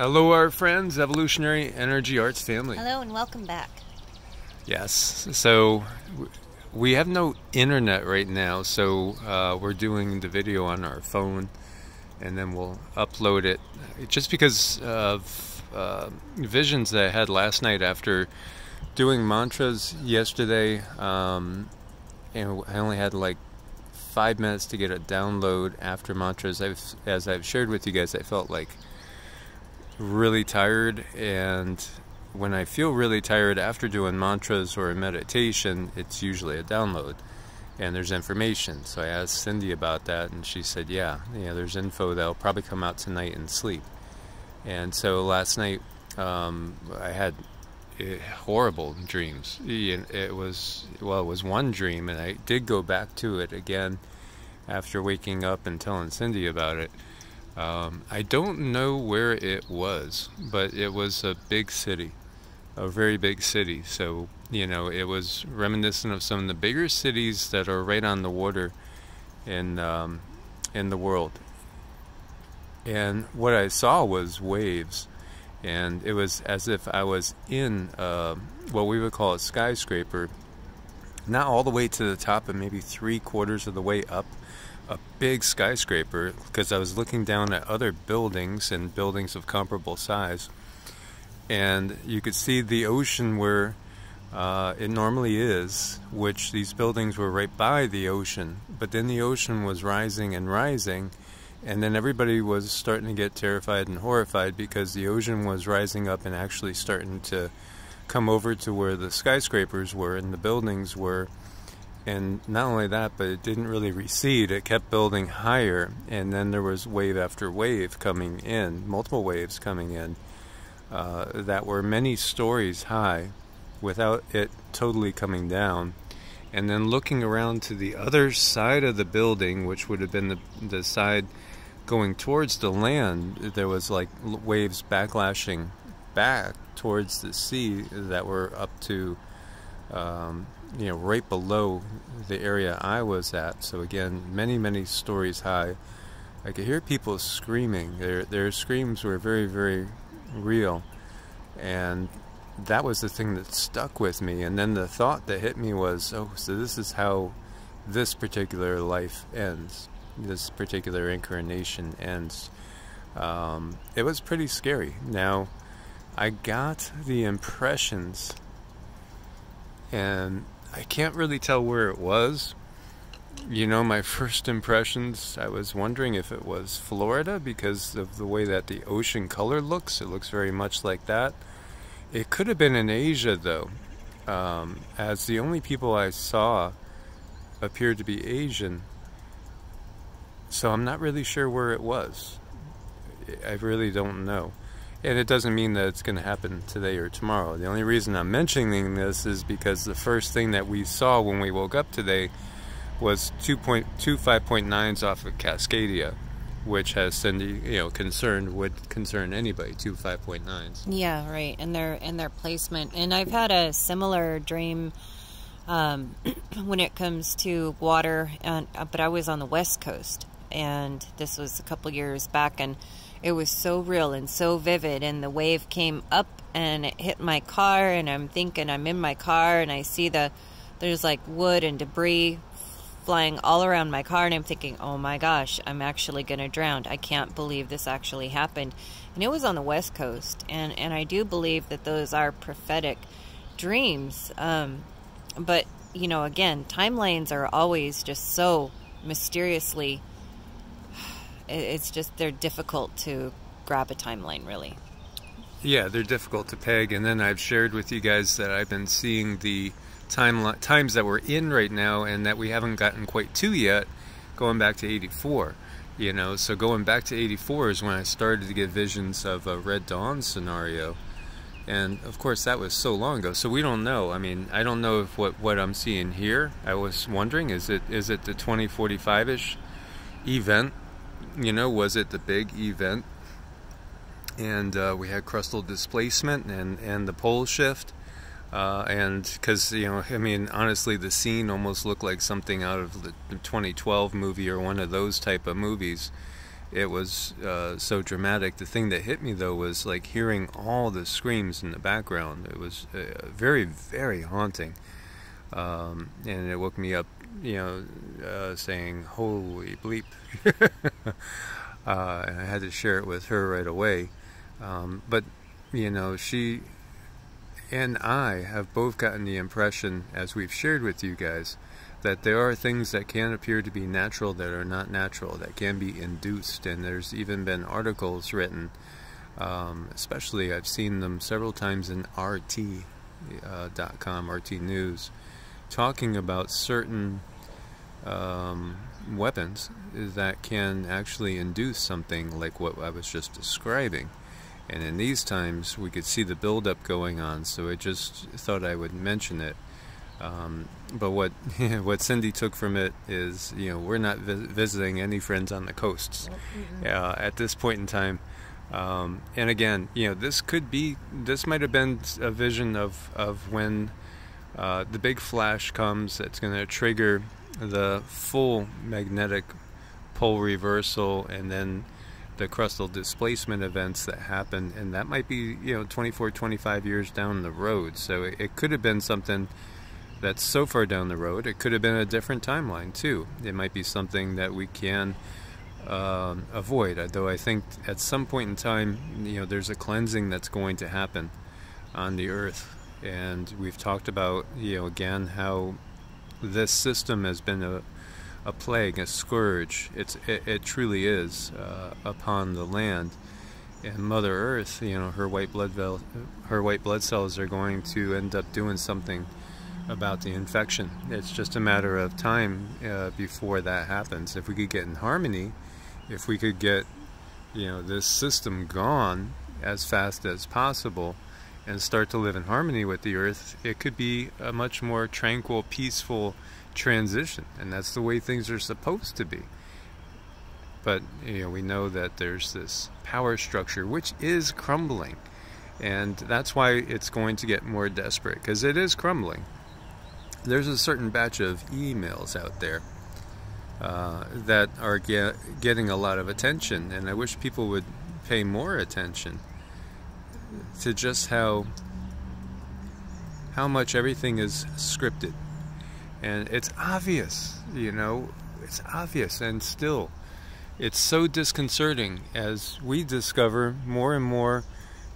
Hello, our friends, Evolutionary Energy Arts family. Hello and welcome back. Yes, so we have no internet right now, so we're doing the video on our phone, and then we'll upload it. Just because of visions that I had last night after doing mantras yesterday, and I only had like 5 minutes to get a download after mantras. As I've shared with you guys, I felt like really tired, and when I feel really tired after doing mantras or a meditation, it's usually a download and there's information. So I asked Cindy about that, and she said, yeah, there's info that'll probably come out tonight in sleep. And so last night I had horrible dreams. It was one dream, and I did go back to it again after waking up and telling Cindy about it. I don't know where it was, but it was a big city, a very big city. So, you know, it was reminiscent of some of the bigger cities that are right on the water in the world. And what I saw was waves, and it was as if I was in what we would call a skyscraper, not all the way to the top, but maybe 3/4 of the way up. A big skyscraper, because I was looking down at other buildings and buildings of comparable size, and you could see the ocean where it normally is, which these buildings were right by the ocean. But then the ocean was rising and rising, and then everybody was starting to get terrified and horrified because the ocean was rising up and actually starting to come over to where the skyscrapers were and the buildings were. And not only that, but it didn't really recede. It kept building higher, and then there was wave after wave coming in, multiple waves coming in that were many stories high without it totally coming down. And then looking around to the other side of the building, which would have been the side going towards the land, there was like waves backlashing back towards the sea that were up to... you know, right below the area I was at. So again, many, many stories high. I could hear people screaming. Their screams were very, very real. And that was the thing that stuck with me. And then the thought that hit me was, oh, so this is how this particular life ends. This particular incarnation ends. It was pretty scary. Now, I got the impressions, and I can't really tell where it was. You know, my first impressions, I was wondering if it was Florida because of the way that the ocean color looks. It looks very much like that. It could have been in Asia, though, as the only people I saw appeared to be Asian. So I'm not really sure where it was. I really don't know. And it doesn't mean that it's going to happen today or tomorrow. The only reason I'm mentioning this is because the first thing that we saw when we woke up today was 2.25.9s off of Cascadia, which has Cindy, you know, concerned, would concern anybody, 2.5.9s. Yeah, right, and their placement. And I've had a similar dream when it comes to water, and, but I was on the West Coast, and this was a couple years back, and it was so real and so vivid, and the wave came up and it hit my car, and I'm thinking I'm in my car, and I see there's like wood and debris flying all around my car, and I'm thinking, oh my gosh, I'm actually going to drown. I can't believe this actually happened. And it was on the West Coast, and I do believe that those are prophetic dreams. But, you know, again, timelines are always just so mysteriously... It's just they're difficult to grab a timeline, really. Yeah, they're difficult to peg. And then I've shared with you guys that I've been seeing the times that we're in right now and that we haven't gotten quite to yet, going back to 84. You know, so going back to 84 is when I started to get visions of a Red Dawn scenario. And, of course, that was so long ago, so we don't know. I mean, I don't know if what I'm seeing here. I was wondering, is it the 2045-ish event? You know, was it the big event? And we had crustal displacement and the pole shift. And because, you know, I mean, honestly, the scene almost looked like something out of the 2012 movie or one of those type of movies. it was so dramatic. The thing that hit me, though, was like hearing all the screams in the background. It was very, very haunting. And it woke me up, you know, saying, holy bleep. And I had to share it with her right away. But, you know, she and I have both gotten the impression, as we've shared with you guys, that there are things that can appear to be natural that are not natural, that can be induced. And there's even been articles written, especially I've seen them several times in RT.com, RT News, talking about certain weapons that can actually induce something like what I was just describing. And in these times, we could see the buildup going on, so I just thought I would mention it. But what Cindy took from it is, you know, we're not visiting any friends on the coasts at this point in time. And again, you know, this might have been a vision of when the big flash comes that's going to trigger the full magnetic pole reversal and then the crustal displacement events that happen. And that might be, you know, 24, 25 years down the road. So it could have been something that's so far down the road. It could have been a different timeline too. It might be something that we can avoid, although I think at some point in time, you know, there's a cleansing that's going to happen on the earth. And we've talked about, you know, again, how this system has been a plague, a scourge. It truly is upon the land. And Mother Earth, you know, her white blood cells are going to end up doing something about the infection. It's just a matter of time before that happens. If we could get in harmony, if we could get, you know, this system gone as fast as possible and start to live in harmony with the earth, it could be a much more tranquil, peaceful transition. And that's the way things are supposed to be. But, you know, we know that there's this power structure which is crumbling. And that's why it's going to get more desperate, because it is crumbling. There's a certain batch of emails out there that are getting a lot of attention, and I wish people would pay more attention to just how much everything is scripted. And it's obvious, you know, it's obvious, and still it's so disconcerting as we discover more and more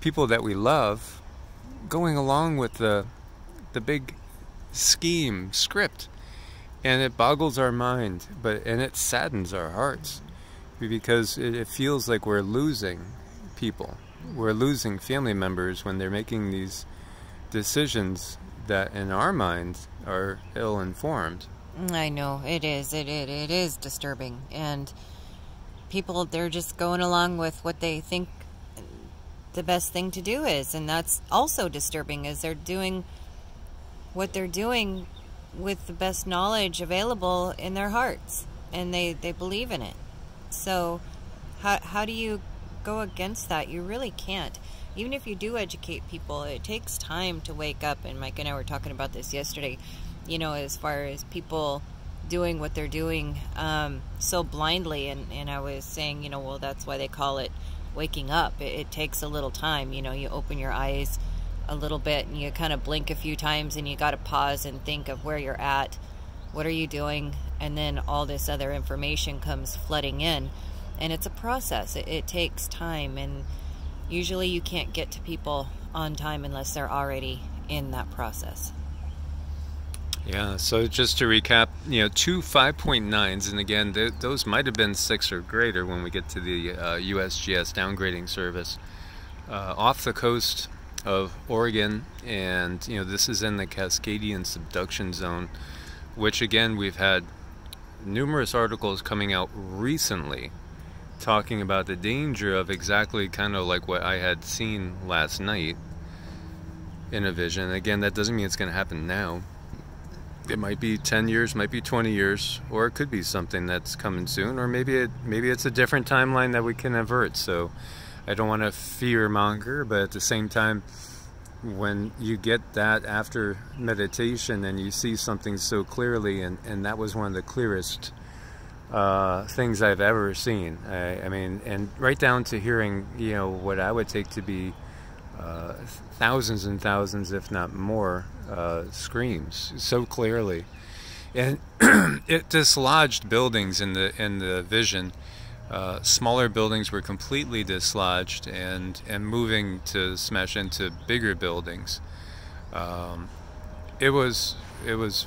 people that we love going along with the big scheme script. And it boggles our mind, and it saddens our hearts, because it feels like we're losing people, we're losing family members when they're making these decisions that in our minds are ill-informed. I know it is disturbing. And people, they're just going along with what they think the best thing to do is, and that's also disturbing, is they're doing what they're doing with the best knowledge available in their hearts, and they believe in it. So how do you go against that? You really can't. Even if you do educate people, it takes time to wake up. And Mike and I were talking about this yesterday, you know, as far as people doing what they're doing so blindly. And I was saying, you know, well, that's why they call it waking up. It takes a little time. You know, you open your eyes a little bit and you kind of blink a few times, and you got to pause and think of where you're at, what are you doing, and then all this other information comes flooding in. And it's a process. It takes time, and usually you can't get to people on time unless they're already in that process. Yeah, so just to recap, you know, two 5.9s, and again, those might have been 6 or greater when we get to the USGS downgrading service, off the coast of Oregon. And, you know, this is in the Cascadian Subduction Zone, which again, we've had numerous articles coming out recently talking about the danger of exactly kind of like what I had seen last night in a vision. And again, that doesn't mean it's going to happen now. It might be 10 years, might be 20 years, or it could be something that's coming soon, or maybe it's a different timeline that we can avert. So I don't want to fear monger, but at the same time, when you get that after meditation and you see something so clearly, and that was one of the clearest things I've ever seen. I mean, and right down to hearing, you know, what I would take to be thousands and thousands, if not more, screams so clearly, and it dislodged buildings in the vision. Smaller buildings were completely dislodged and moving to smash into bigger buildings. It was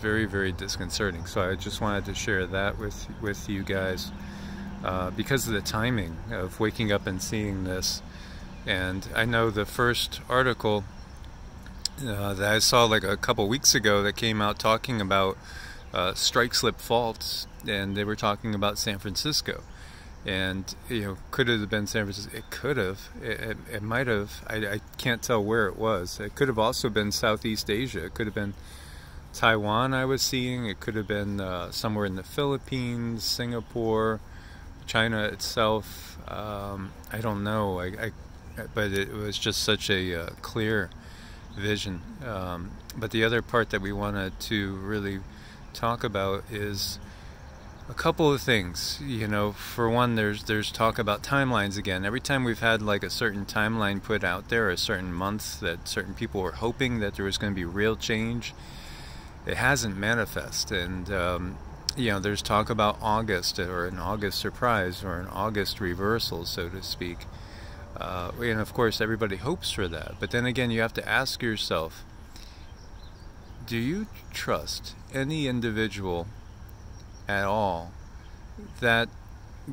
very, very disconcerting. So I just wanted to share that with you guys because of the timing of waking up and seeing this. And I know the first article that I saw like a couple weeks ago that came out talking about strike slip faults, and they were talking about San Francisco. And, you know, could it have been San Francisco? It could have. It might have. I can't tell where it was. It could have also been Southeast Asia. It could have been Taiwan, I was seeing. It could have been somewhere in the Philippines, Singapore, China itself. I don't know. But it was just such a clear vision. But the other part that we wanted to really talk about is a couple of things. You know, for one, there's talk about timelines again. Every time we've had like a certain timeline put out there, a certain month that certain people were hoping that there was going to be real change, it hasn't manifested. And you know, there's talk about August, or an August surprise, or an August reversal, so to speak. And of course everybody hopes for that, but then again you have to ask yourself, do you trust any individual at all that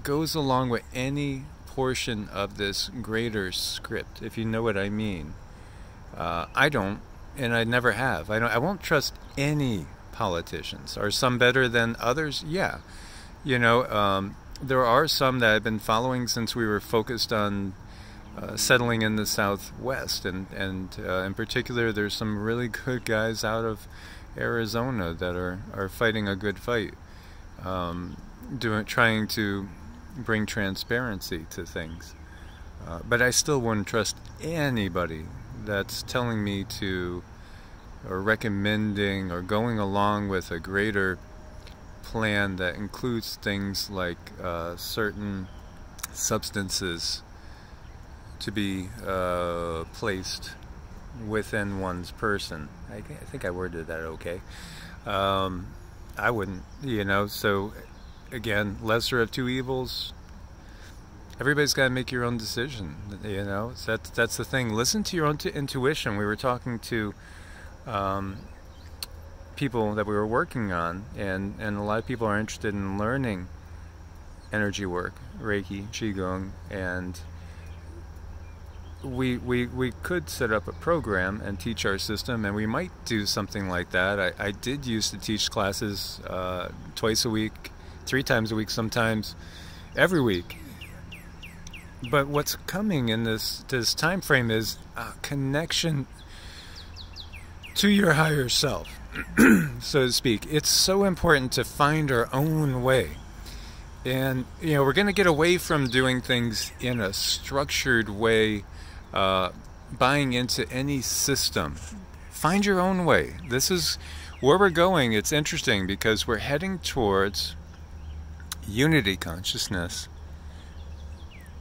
goes along with any portion of this greater script, if you know what I mean? I don't, and I never have. I won't trust any politicians. Are some better than others? Yeah. You know, there are some that I've been following since we were focused on settling in the Southwest, and in particular there's some really good guys out of Arizona that are fighting a good fight. Trying to bring transparency to things, but I still wouldn't trust anybody that's telling me to, or recommending, or going along with a greater plan that includes things like certain substances to be placed within one's person. I think I worded that okay. I wouldn't, you know. So again, lesser of two evils. Everybody's got to make your own decision, you know. So that's the thing. Listen to your own intuition. We were talking to people that we were working on, and a lot of people are interested in learning energy work, Reiki, Qigong, and we could set up a program and teach our system, and we might do something like that. I did used to teach classes twice a week, 3 times a week sometimes, every week. But what's coming in this time frame is a connection to your higher self, so to speak. It's so important to find our own way. And, you know, we're going to get away from doing things in a structured way, buying into any system. Find your own way. This is where we're going. It's interesting because we're heading towards unity consciousness.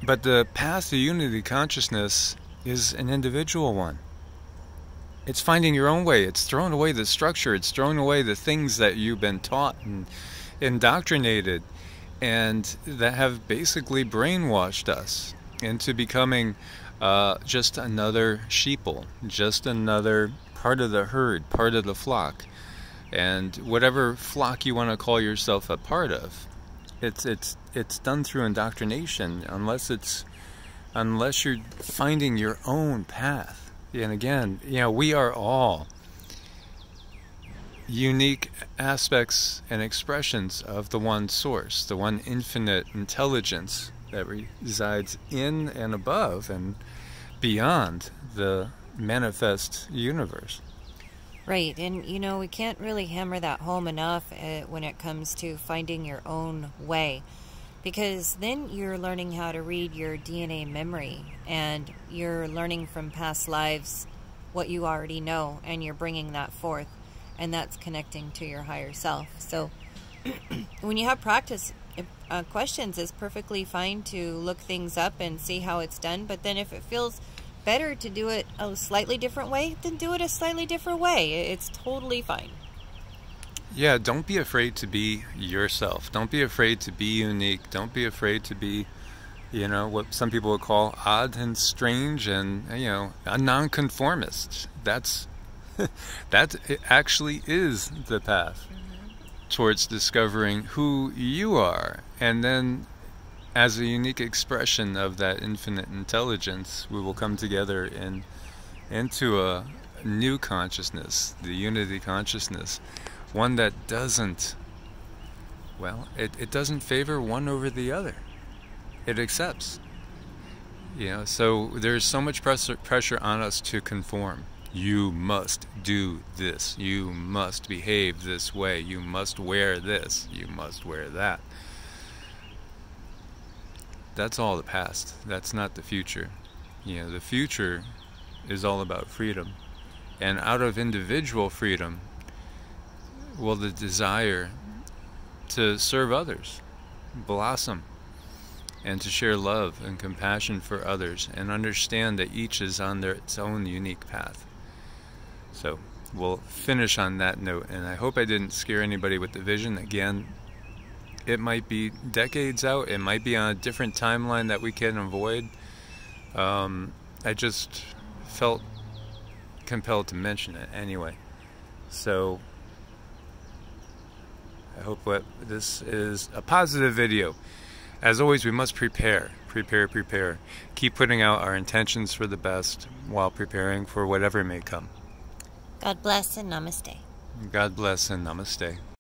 But the path to unity consciousness is an individual one. It's finding your own way. It's throwing away the structure. It's throwing away the things that you've been taught and indoctrinated, and that have basically brainwashed us into becoming just another sheeple, just another part of the herd, part of the flock. And whatever flock you want to call yourself a part of, it's done through indoctrination, unless you're finding your own path. And again, you know, we are all unique aspects and expressions of the one source, the one infinite intelligence that resides in and above and beyond the manifest universe. Right. And, you know, we can't really hammer that home enough when it comes to finding your own way, because then you're learning how to read your DNA memory, and you're learning from past lives what you already know, and you're bringing that forth, and that's connecting to your higher self. So when you have practice questions is perfectly fine to look things up and see how it's done. But then if it feels better to do it a slightly different way, then do it a slightly different way. It's totally fine. Yeah, don't be afraid to be yourself. Don't be afraid to be unique. Don't be afraid to be, you know, what some people would call odd and strange and, you know, a nonconformist. That's, that actually is the path towards discovering who you are. And then as a unique expression of that infinite intelligence, we will come together into a new consciousness, the unity consciousness. One that doesn't, well, it doesn't favor one over the other. It accepts. You know, so there's so much pressure on us to conform. You must do this. You must behave this way. You must wear this. You must wear that. That's all the past. That's not the future. You know, the future is all about freedom. And out of individual freedom, will the desire to serve others blossom, and to share love and compassion for others, and understand that each is on its own unique path. So we'll finish on that note, and I hope I didn't scare anybody with the vision. Again, it might be decades out, it might be on a different timeline that we can avoid. I just felt compelled to mention it anyway. So I hope that this is a positive video. As always, we must prepare, prepare, prepare. Keep putting out our intentions for the best while preparing for whatever may come. God bless and namaste. God bless and namaste.